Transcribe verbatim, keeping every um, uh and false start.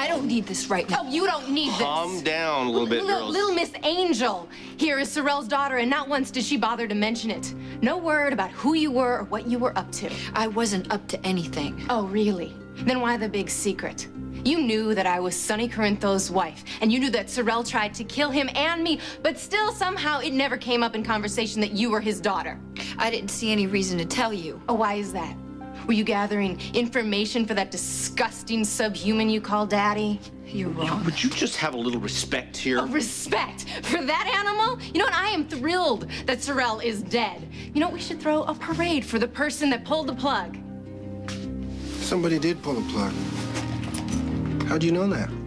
I don't need this right now. Oh, you don't need this. Calm down a little bit, girls. Little Miss Angel here is Sorrell's daughter, and not once did she bother to mention it. No word about who you were or what you were up to. I wasn't up to anything. Oh, really? Then why the big secret? You knew that I was Sonny Corinthos' wife, and you knew that Sorrell tried to kill him and me, but still somehow it never came up in conversation that you were his daughter. I didn't see any reason to tell you. Oh, why is that? Were you gathering information for that disgusting subhuman you call Daddy? You're wrong. Would you just have a little respect here? Oh, respect for that animal? You know what? I am thrilled that Sorrell is dead. You know, we should throw a parade for the person that pulled the plug. Somebody did pull the plug. How do you know that?